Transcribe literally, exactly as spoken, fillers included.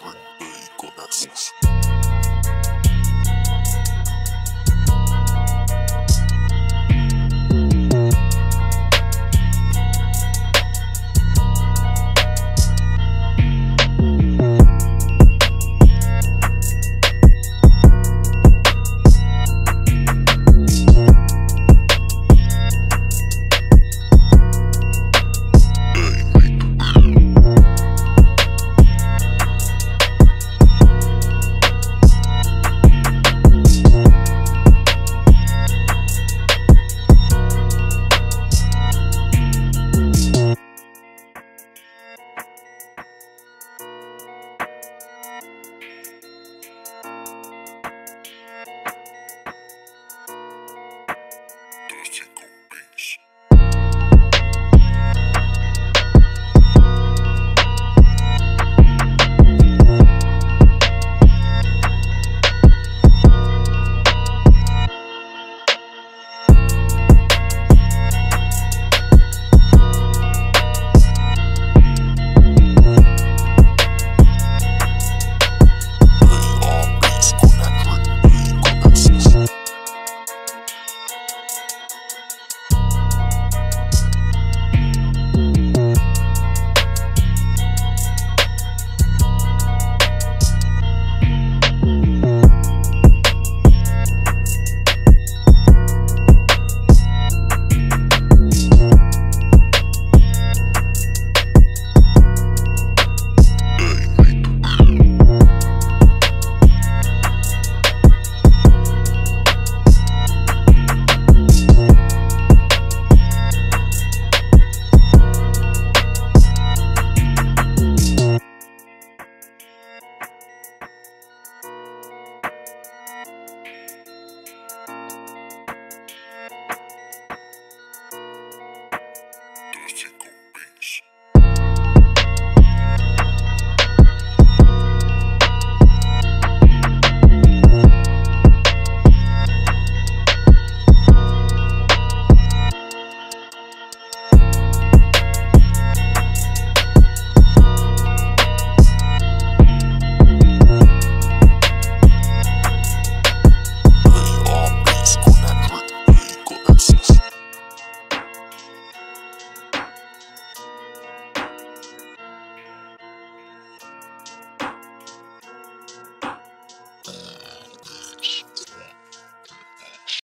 Black Ring, Equal Message.